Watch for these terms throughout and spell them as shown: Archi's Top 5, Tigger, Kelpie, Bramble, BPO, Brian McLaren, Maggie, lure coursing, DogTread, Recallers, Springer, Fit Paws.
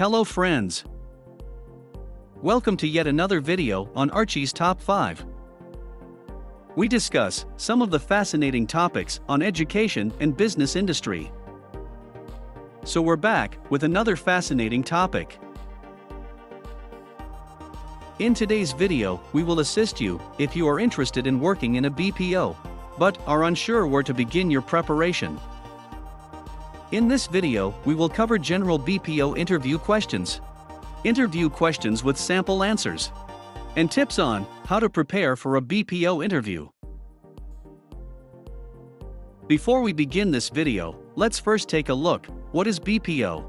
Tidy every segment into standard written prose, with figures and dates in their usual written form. Hello friends! Welcome to yet another video on Archi's Top 5. We discuss some of the fascinating topics on education and business industry. So we're back with another fascinating topic. In today's video, we will assist you if you are interested in working in a BPO, but are unsure where to begin your preparation. In this video, we will cover general BPO interview questions with sample answers, and tips on how to prepare for a BPO interview. Before we begin this video, let's first take a look. What is BPO?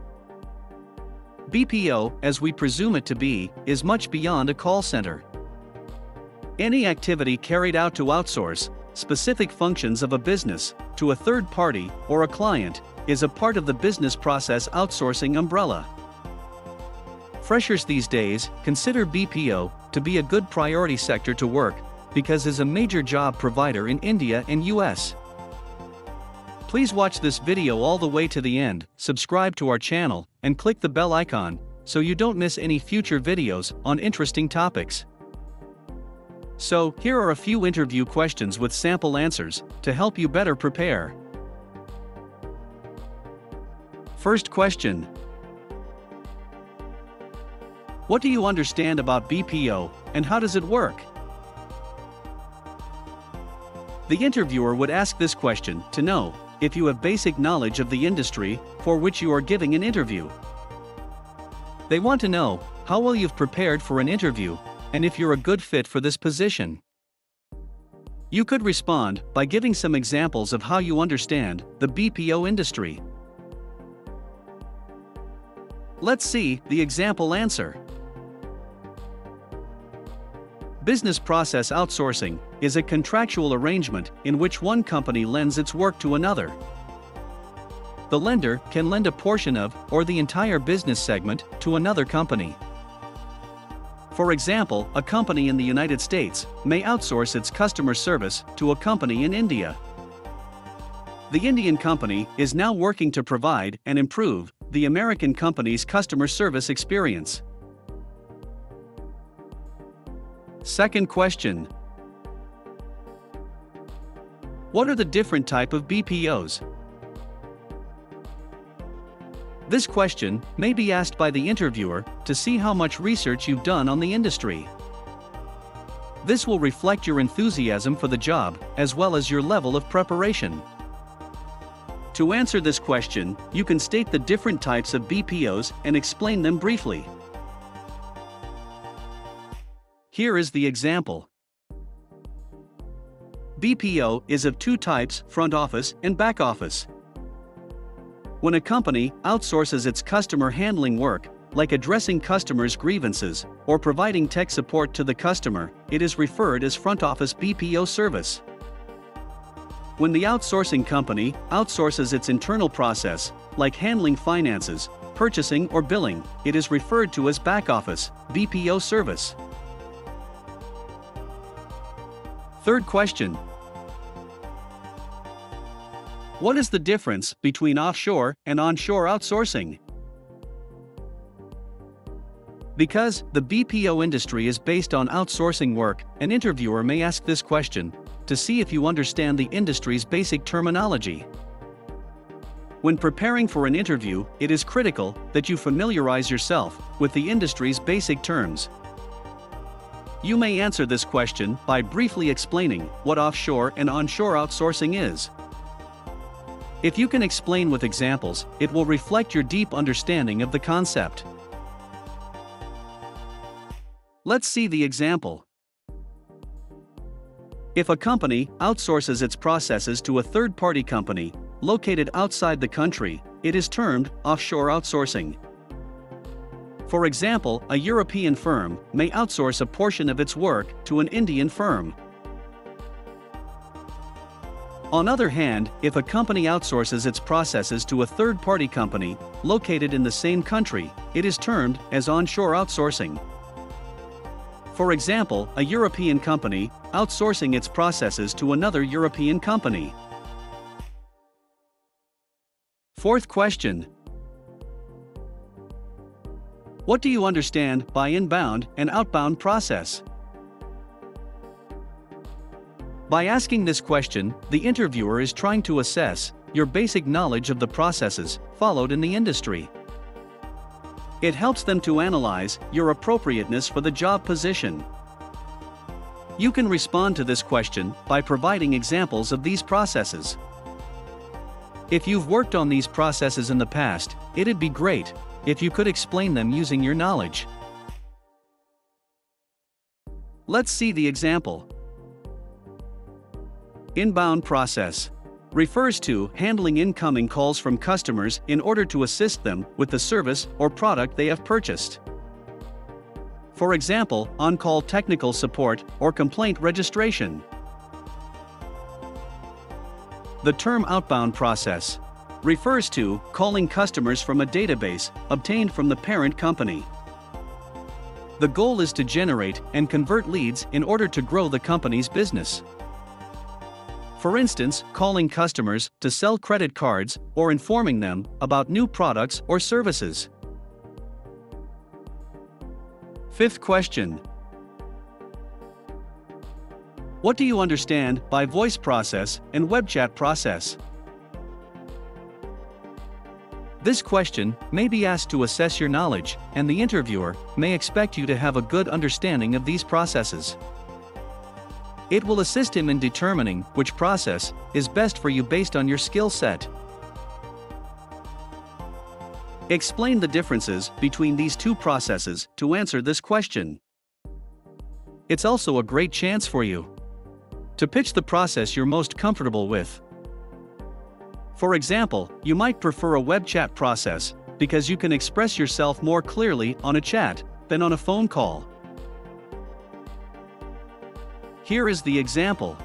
BPO, as we presume it to be, is much beyond a call center. Any activity carried out to outsource specific functions of a business to a third party or a client is a part of the business process outsourcing umbrella. Freshers these days consider BPO to be a good priority sector to work because it's a major job provider in India and US. Please watch this video all the way to the end, subscribe to our channel, and click the bell icon so you don't miss any future videos on interesting topics. So, here are a few interview questions with sample answers to help you better prepare. First question. What do you understand about BPO, and how does it work? The interviewer would ask this question to know if you have basic knowledge of the industry for which you are giving an interview. They want to know how well you've prepared for an interview and if you're a good fit for this position. You could respond by giving some examples of how you understand the BPO industry. Let's see the example answer. Business process outsourcing is a contractual arrangement in which one company lends its work to another. The lender can lend a portion of or the entire business segment to another company. For example, a company in the United States may outsource its customer service to a company in India. The Indian company is now working to provide and improve the American company's customer service experience. Second question. What are the different types of BPOs? This question may be asked by the interviewer to see how much research you've done on the industry. This will reflect your enthusiasm for the job as well as your level of preparation. To answer this question, you can state the different types of BPOs and explain them briefly. Here is the example. BPO is of two types, front office and back office. When a company outsources its customer handling work, like addressing customers' grievances or providing tech support to the customer, it is referred as front office BPO service. When the outsourcing company outsources its internal process, like handling finances, purchasing or billing, it is referred to as back office BPO service. Third question. What is the difference between offshore and onshore outsourcing? Because the BPO industry is based on outsourcing work, an interviewer may ask this question to see if you understand the industry's basic terminology. When preparing for an interview, it is critical that you familiarize yourself with the industry's basic terms. You may answer this question by briefly explaining what offshore and onshore outsourcing is. If you can explain with examples, it will reflect your deep understanding of the concept. Let's see the example. If a company outsources its processes to a third-party company located outside the country, it is termed offshore outsourcing. For example, a European firm may outsource a portion of its work to an Indian firm. On the other hand, if a company outsources its processes to a third-party company located in the same country, it is termed as onshore outsourcing. For example, a European company outsourcing its processes to another European company. Fourth question. What do you understand by inbound and outbound process? By asking this question, the interviewer is trying to assess your basic knowledge of the processes followed in the industry. It helps them to analyze your appropriateness for the job position. You can respond to this question by providing examples of these processes. If you've worked on these processes in the past, it'd be great if you could explain them using your knowledge. Let's see the example. Inbound process refers to handling incoming calls from customers in order to assist them with the service or product they have purchased. For example, on-call technical support or complaint registration. The term outbound process refers to calling customers from a database obtained from the parent company. The goal is to generate and convert leads in order to grow the company's business. For instance, calling customers to sell credit cards or informing them about new products or services. Fifth question. What do you understand by voice process and web chat process? This question may be asked to assess your knowledge, and the interviewer may expect you to have a good understanding of these processes. It will assist him in determining which process is best for you based on your skill set. Explain the differences between these two processes to answer this question. It's also a great chance for you to pitch the process you're most comfortable with. For example, you might prefer a web chat process because you can express yourself more clearly on a chat than on a phone call. Here is the example.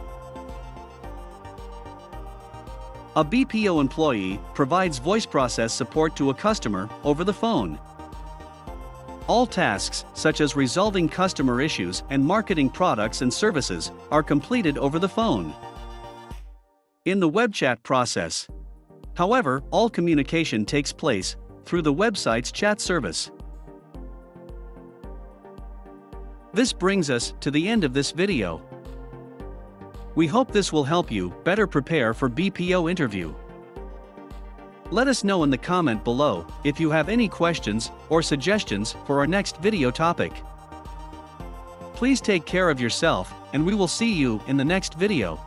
A BPO employee provides voice process support to a customer over the phone. All tasks, such as resolving customer issues and marketing products and services, are completed over the phone. In the web chat process, however, all communication takes place through the website's chat service. This brings us to the end of this video. We hope this will help you better prepare for BPO interview. Let us know in the comment below if you have any questions or suggestions for our next video topic. Please take care of yourself, and we will see you in the next video.